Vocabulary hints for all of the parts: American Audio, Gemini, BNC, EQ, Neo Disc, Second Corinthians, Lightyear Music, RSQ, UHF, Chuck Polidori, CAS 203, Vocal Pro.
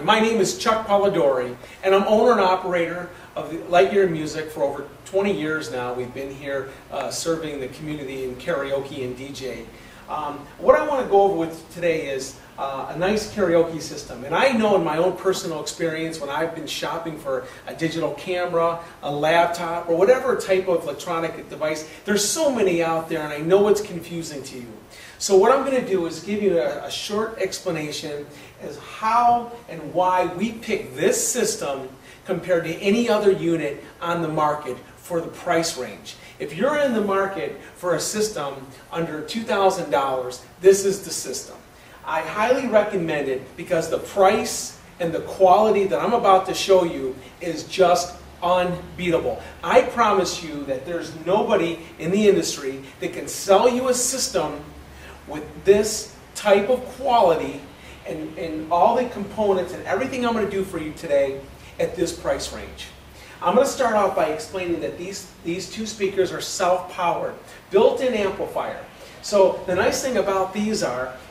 everyone. My name is Chuck Polidori, and I'm owner and operator of Lightyear Music for over 20 years now. We've been here serving the community in karaoke and DJing. What I want to go over with today is a nice karaoke system. And I know in my own personal experience, when I've been shopping for a digital camera, a laptop, or whatever type of electronic device, there's so many out there, and I know it's confusing to you. So what I'm going to do is give you a short explanation as how and why we pick this system compared to any other unit on the market for the price range. If you're in the market for a system under $2,000, this is the system. I highly recommend it because the price and the quality that I'm about to show you is just unbeatable. I promise you that there's nobody in the industry that can sell you a system with this type of quality and all the components and everything I'm going to do for you today at this price range. I'm going to start off by explaining that these two speakers are self-powered, built-in amplifier. So the nice thing about these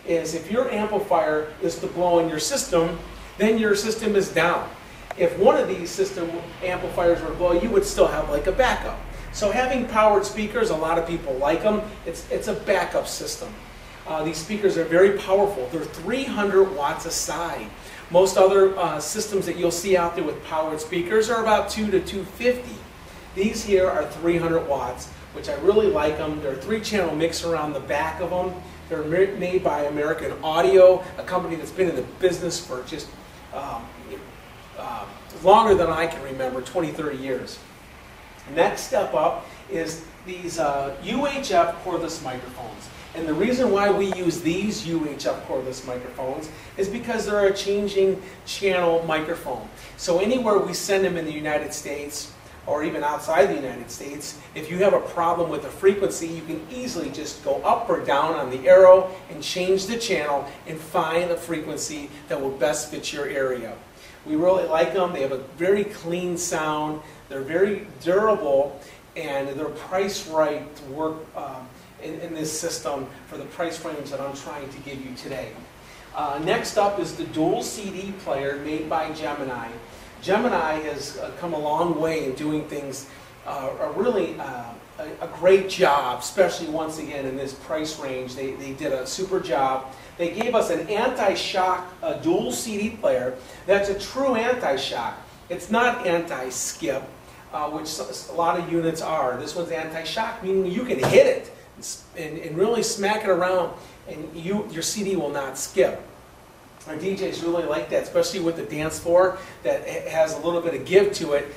is if your amplifier is to blow in your system, then your system is down. If one of these system amplifiers were to blow, you would still have like a backup. So having powered speakers, a lot of people like them. It's a backup system. These speakers are very powerful. They're 300 watts a side. Most other systems that you'll see out there with powered speakers are about 200 to 250. These here are 300 watts, which I really like them. They're a 3-channel mixer on the back of them. They're made by American Audio, a company that's been in the business for just longer than I can remember, 20, 30 years. Next step up is these UHF cordless microphones. And the reason why we use these UHF cordless microphones is because they're a changing channel microphone. So anywhere we send them in the United States, or even outside the United States, if you have a problem with the frequency, you can easily just go up or down on the arrow and change the channel and find the frequency that will best fit your area. We really like them. They have a very clean sound. They're very durable, and they're priced right to work in this system for the price range that I'm trying to give you today. Next up is the dual CD player made by Gemini. Gemini has come a long way in doing things, a great job, especially once again in this price range. They did a super job. They gave us an anti-shock dual CD player that's a true anti-shock. It's not anti-skip, which a lot of units are. This one's anti-shock, meaning you can hit it and really smack it around, and your CD will not skip. Our DJs really like that, especially with the dance floor that has a little bit of give to it.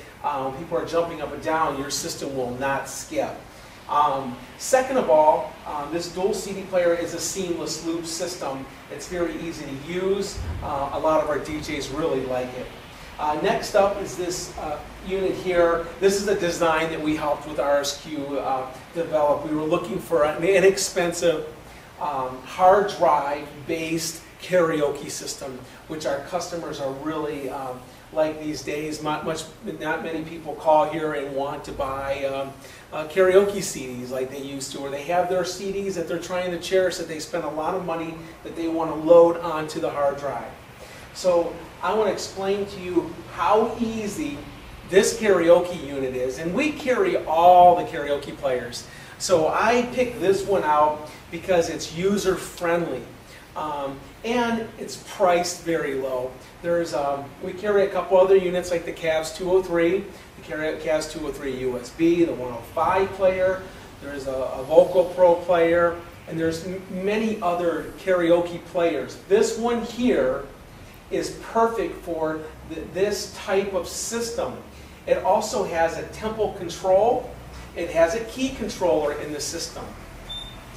People are jumping up and down. Your system will not skip. Second of all, this dual CD player is a seamless loop system. It's very easy to use. A lot of our DJs really like it. Next up is this unit here. This is a design that we helped with RSQ develop. We were looking for an inexpensive hard drive based karaoke system, which our customers are really like these days. Not many people call here and want to buy karaoke CDs like they used to, or they have their CDs that they're trying to cherish that they spend a lot of money that they want to load onto the hard drive. So I want to explain to you how easy this karaoke unit is, and we carry all the karaoke players. So I picked this one out because it's user friendly. And it's priced very low. We carry a couple other units like the Cavs 203, the CAS 203 USB, the 105 player, there's a Vocal Pro player, and there's many other karaoke players. This one here is perfect for this type of system. It also has a tempo control, it has a key controller in the system,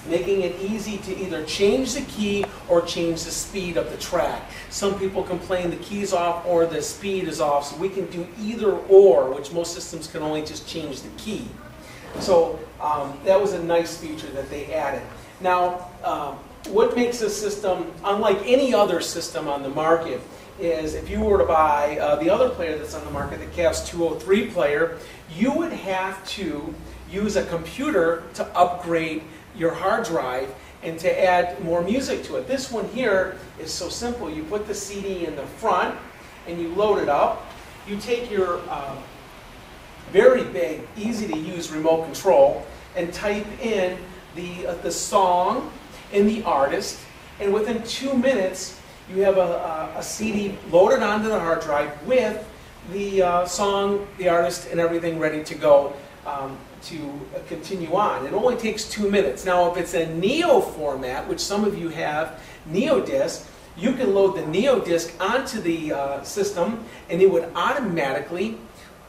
making it easy to either change the key or change the speed of the track. Some people complain the key's off or the speed is off, so we can do either or, which most systems can only just change the key. So that was a nice feature that they added. Now, what makes this system unlike any other system on the market is if you were to buy the other player that's on the market, the CAS 203 player, you would have to use a computer to upgrade your hard drive and to add more music to it. This one here is so simple. You put the CD in the front, and you load it up. You take your very big, easy to use remote control and type in the song and the artist, and within 2 minutes you have a CD loaded onto the hard drive with the song, the artist, and everything ready to go to continue on. It only takes 2 minutes. Now if it's a Neo format, which some of you have, Neo Disc, you can load the Neo Disc onto the system and it would automatically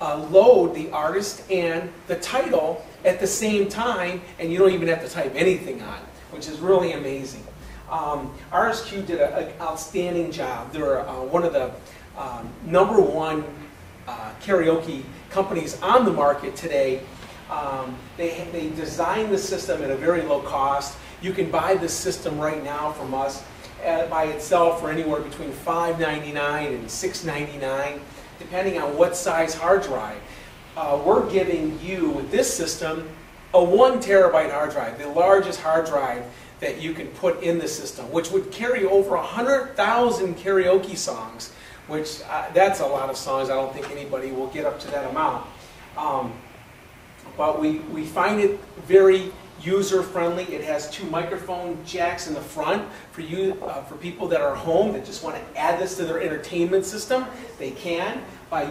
load the artist and the title at the same time, and you don't even have to type anything on, which is really amazing. RSQ did an outstanding job. They're one of the #1 karaoke companies on the market today. They designed the system at a very low cost. You can buy this system right now from us by itself for anywhere between $5.99 and $6.99, depending on what size hard drive. We're giving you, with this system, a 1 terabyte hard drive, the largest hard drive that you can put in the system, which would carry over 100,000 karaoke songs, which that's a lot of songs. I don't think anybody will get up to that amount. But we find it very user-friendly. It has 2 microphone jacks in the front for people that are home that just want to add this to their entertainment system. They can by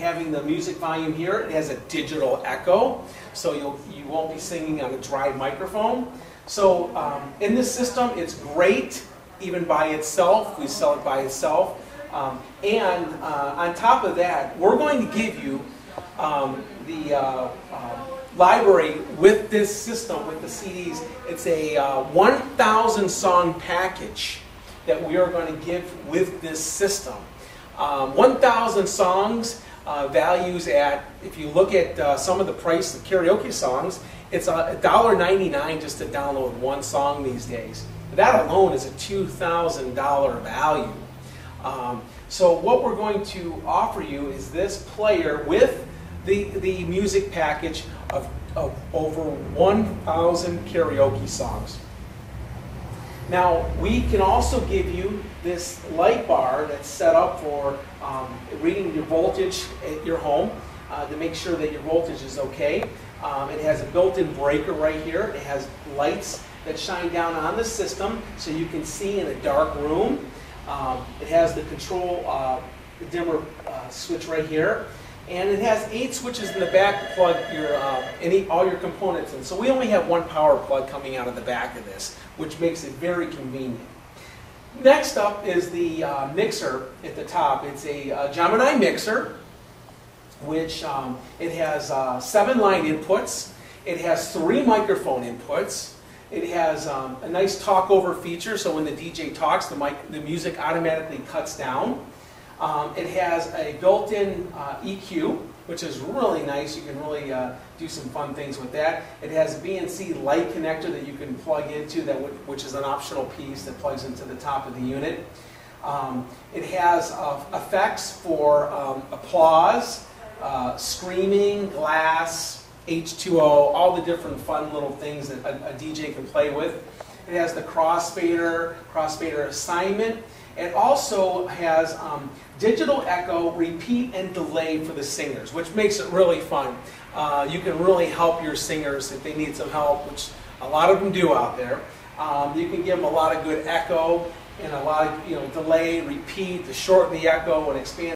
having the music volume here. It has a digital echo, so you won't be singing on a dry microphone. So in this system, it's great even by itself. We sell it by itself. On top of that, we're going to give you library with this system, with the CDs. It's a 1,000 song package that we are going to give with this system. 1,000 songs values at, if you look at some of the price of karaoke songs, it's $1.99 just to download one song these days. That alone is a $2,000 value. So what we're going to offer you is this player with the music package of over 1,000 karaoke songs. Now we can also give you this light bar that's set up for reading your voltage at your home to make sure that your voltage is okay. It has a built-in breaker right here. It has lights that shine down on the system so you can see in a dark room. It has the control dimmer switch right here. And it has 8 switches in the back to plug your, all your components in. So we only have 1 power plug coming out of the back of this, which makes it very convenient. Next up is the mixer at the top. It's a Gemini mixer, which it has 7 line inputs. It has 3 microphone inputs. It has a nice talk-over feature, so when the DJ talks, the music automatically cuts down. It has a built-in EQ, which is really nice. You can really do some fun things with that. It has a BNC light connector that you can plug into, which is an optional piece that plugs into the top of the unit. It has effects for applause, screaming, glass, H2O, all the different fun little things that a DJ can play with. It has the crossfader assignment. It also has digital echo, repeat, and delay for the singers, which makes it really fun. You can really help your singers if they need some help, which a lot of them do out there. You can give them a lot of good echo and a lot of delay, repeat, to shorten the echo and expand.